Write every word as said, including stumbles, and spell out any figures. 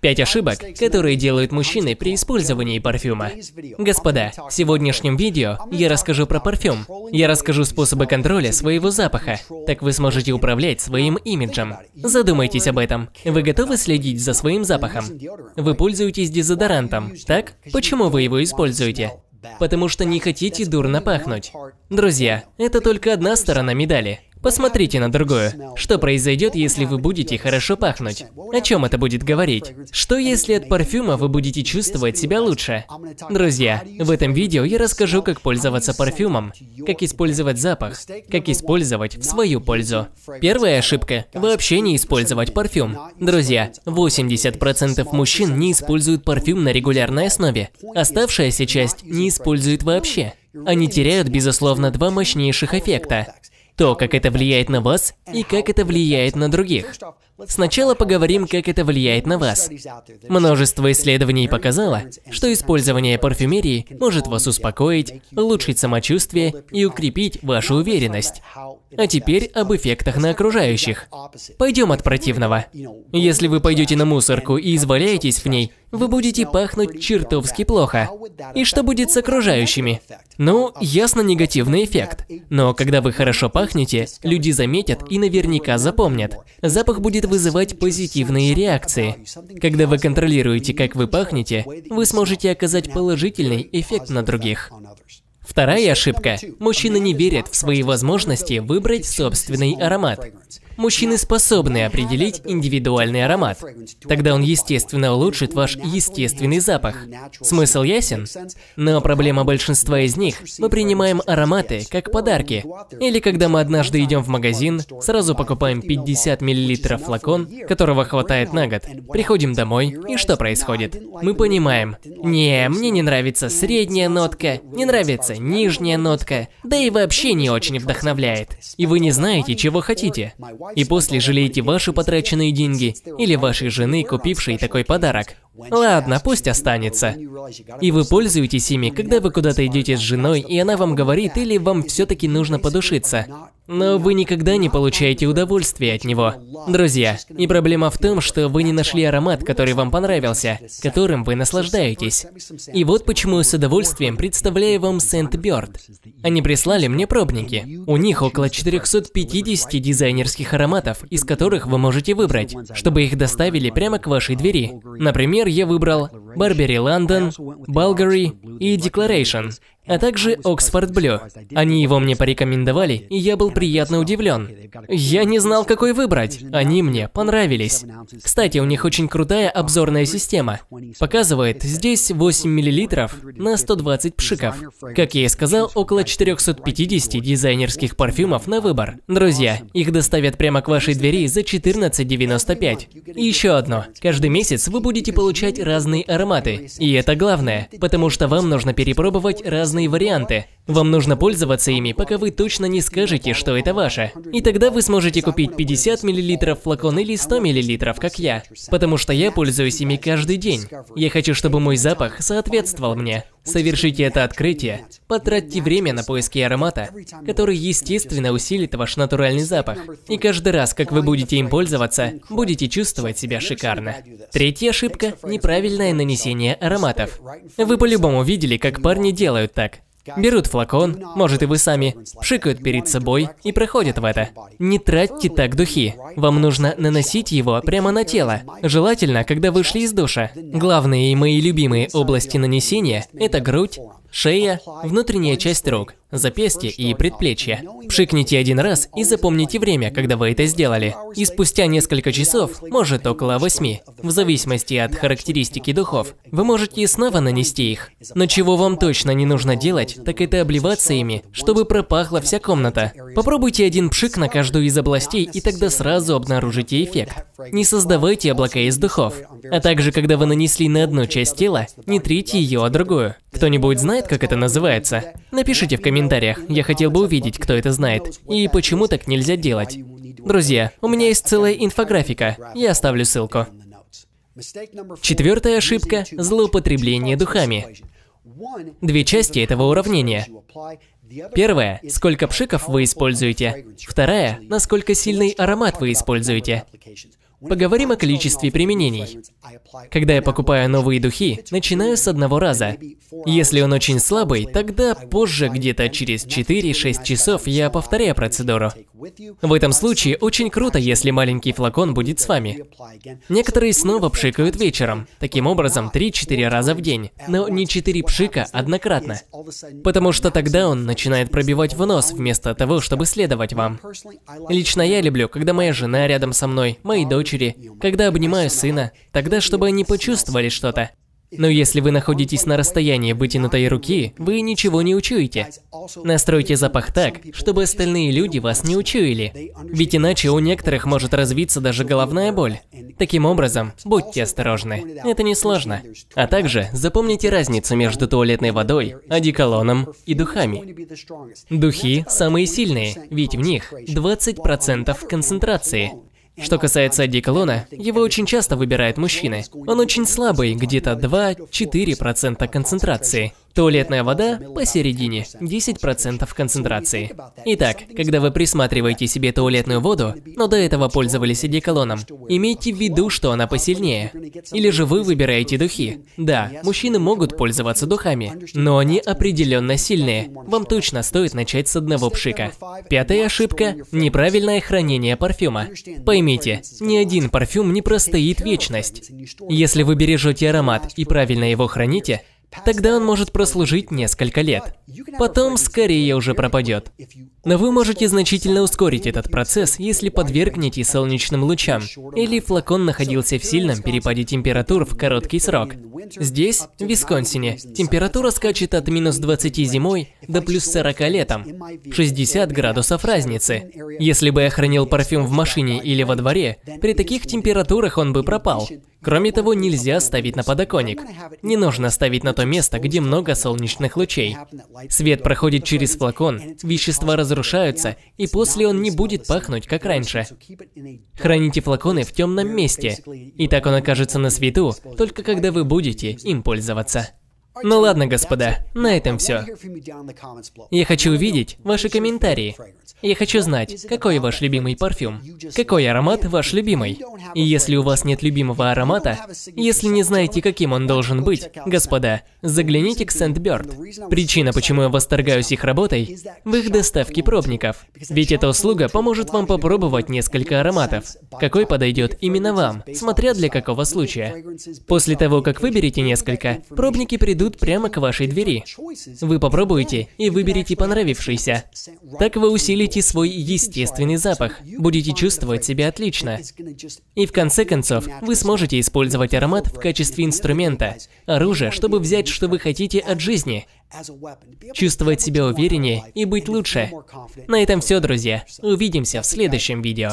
пять ошибок, которые делают мужчины при использовании парфюма. Господа, в сегодняшнем видео я расскажу про парфюм. Я расскажу способы контроля своего запаха, так вы сможете управлять своим имиджем. Задумайтесь об этом. Вы готовы следить за своим запахом? Вы пользуетесь дезодорантом, так? Почему вы его используете? Потому что не хотите дурно пахнуть. Друзья, это только одна сторона медали. Посмотрите на другую. Что произойдет, если вы будете хорошо пахнуть? О чем это будет говорить? Что если от парфюма вы будете чувствовать себя лучше? Друзья, в этом видео я расскажу, как пользоваться парфюмом, как использовать запах, как использовать в свою пользу. Первая ошибка – вообще не использовать парфюм. Друзья, восемьдесят процентов мужчин не используют парфюм на регулярной основе. Оставшаяся часть не использует вообще. Они теряют, безусловно, два мощнейших эффекта. То, как это влияет на вас, и как это влияет на других. Сначала поговорим, как это влияет на вас. Множество исследований показало, что использование парфюмерии может вас успокоить, улучшить самочувствие и укрепить вашу уверенность. А теперь об эффектах на окружающих. Пойдем от противного. Если вы пойдете на мусорку и изваляетесь в ней, вы будете пахнуть чертовски плохо. И что будет с окружающими? Ну, ясно, негативный эффект. Но когда вы хорошо пахнете, люди заметят и наверняка запомнят. Запах будет вызывать позитивные реакции. Когда вы контролируете, как вы пахнете, вы сможете оказать положительный эффект на других. Вторая ошибка. Мужчины не верят в свои возможности выбрать собственный аромат. Мужчины способны определить индивидуальный аромат. Тогда он, естественно, улучшит ваш естественный запах. Смысл ясен? Но проблема большинства из них – мы принимаем ароматы как подарки. Или когда мы однажды идем в магазин, сразу покупаем пятьдесят миллилитров флакон, которого хватает на год. Приходим домой, и что происходит? Мы понимаем. Не, мне не нравится средняя нотка, не нравится нижняя нотка, да и вообще не очень вдохновляет. И вы не знаете, чего хотите. И после жалеете ваши потраченные деньги или вашей жены, купившей такой подарок. Ладно, пусть останется. И вы пользуетесь ими, когда вы куда-то идете с женой, и она вам говорит, или вам все-таки нужно подушиться. Но вы никогда не получаете удовольствия от него. Друзья, и проблема в том, что вы не нашли аромат, который вам понравился, которым вы наслаждаетесь. И вот почему с удовольствием представляю вам Сентбёрд. Они прислали мне пробники. У них около четырёхсот пятидесяти дизайнерских ароматов, из которых вы можете выбрать, чтобы их доставили прямо к вашей двери. Например, я выбрал Барбери Лондон, Балгари и Declaration, а также Оксфорд Блю. Они его мне порекомендовали, и я был приятно удивлен. Я не знал, какой выбрать. Они мне понравились. Кстати, у них очень крутая обзорная система. Показывает здесь восемь миллилитров на сто двадцать пшиков. Как я и сказал, около четырёхсот пятидесяти дизайнерских парфюмов на выбор. Друзья, их доставят прямо к вашей двери за четырнадцать девяносто пять. И еще одно. Каждый месяц вы будете получать разные ароматы. И это главное, потому что вам нужно перепробовать разные варианты. Вам нужно пользоваться ими, пока вы точно не скажете, что это ваше. И тогда вы сможете купить пятьдесят миллилитров флакон или сто миллилитров, как я. Потому что я пользуюсь ими каждый день. Я хочу, чтобы мой запах соответствовал мне. Совершите это открытие. Потратьте время на поиски аромата, который, естественно, усилит ваш натуральный запах. И каждый раз, как вы будете им пользоваться, будете чувствовать себя шикарно. Третья ошибка – неправильное нанесение ароматов. Вы по-любому видели, как парни делают так. Берут флакон, может и вы сами, пшикают перед собой и проходят в это. Не тратьте так духи. Вам нужно наносить его прямо на тело. Желательно, когда вы шли из душа. Главные и мои любимые области нанесения – это грудь, шея, внутренняя часть рук, запястье и предплечье. Пшикните один раз и запомните время, когда вы это сделали. И спустя несколько часов, может около восьми, в зависимости от характеристики духов, вы можете снова нанести их. Но чего вам точно не нужно делать, так это обливаться ими, чтобы пропахла вся комната. Попробуйте один пшик на каждую из областей, и тогда сразу обнаружите эффект. Не создавайте облака из духов. А также, когда вы нанесли на одну часть тела, не трите ее, а другую. Кто-нибудь знает, как это называется? Напишите в комментариях. В комментариях. Я хотел бы увидеть, кто это знает, и почему так нельзя делать. Друзья, у меня есть целая инфографика, я оставлю ссылку. Четвертая ошибка – злоупотребление духами. Две части этого уравнения. Первая – сколько пшиков вы используете. Вторая – насколько сильный аромат вы используете. Поговорим о количестве применений. Когда я покупаю новые духи, начинаю с одного раза. Если он очень слабый, тогда позже, где-то через четыре-шесть часов, я повторяю процедуру. В этом случае очень круто, если маленький флакон будет с вами. Некоторые снова пшикают вечером. Таким образом, три-четыре раза в день. Но не четыре пшика однократно. Потому что тогда он начинает пробивать в нос, вместо того, чтобы следовать вам. Лично я люблю, когда моя жена рядом со мной, мои дочери, когда обнимаю сына, тогда, чтобы они почувствовали что-то. Но если вы находитесь на расстоянии вытянутой руки, вы ничего не учуете. Настройте запах так, чтобы остальные люди вас не учуяли. Ведь иначе у некоторых может развиться даже головная боль. Таким образом, будьте осторожны. Это несложно. А также запомните разницу между туалетной водой, одеколоном и духами. Духи самые сильные, ведь в них двадцать процентов концентрации. Что касается одеколона, его очень часто выбирают мужчины. Он очень слабый, где-то два-четыре процента концентрации. Туалетная вода посередине, десять процентов концентрации. Итак, когда вы присматриваете себе туалетную воду, но до этого пользовались одеколоном, имейте в виду, что она посильнее. Или же вы выбираете духи. Да, мужчины могут пользоваться духами, но они определенно сильные. Вам точно стоит начать с одного пшика. Пятая ошибка – неправильное хранение парфюма. Поймите, ни один парфюм не простоит вечность. Если вы бережете аромат и правильно его храните, тогда он может прослужить несколько лет. Потом скорее уже пропадет. Но вы можете значительно ускорить этот процесс, если подвергнете солнечным лучам, или флакон находился в сильном перепаде температур в короткий срок. Здесь, в Висконсине, температура скачет от минус двадцати зимой до плюс сорока летом. шестьдесят градусов разницы. Если бы я хранил парфюм в машине или во дворе, при таких температурах он бы пропал. Кроме того, нельзя ставить на подоконник. Не нужно ставить на то место, где много солнечных лучей. Свет проходит через флакон, вещества разрушаются, и после он не будет пахнуть, как раньше. Храните флаконы в темном месте, и так он окажется на свету, только когда вы будете им пользоваться. Ну ладно, господа, на этом все. Я хочу увидеть ваши комментарии. Я хочу знать, какой ваш любимый парфюм, какой аромат ваш любимый. И если у вас нет любимого аромата, если не знаете, каким он должен быть, господа, загляните к Сентбёрд. Причина, почему я восторгаюсь их работой, в их доставке пробников. Ведь эта услуга поможет вам попробовать несколько ароматов, какой подойдет именно вам, смотря для какого случая. После того, как выберете несколько, пробники придут прямо к вашей двери. Вы попробуете и выберете понравившийся. Так вы усилите свой естественный запах, будете чувствовать себя отлично. И в конце концов, вы сможете использовать аромат в качестве инструмента, оружия, чтобы взять, что вы хотите от жизни, чувствовать себя увереннее и быть лучше. На этом все, друзья. Увидимся в следующем видео.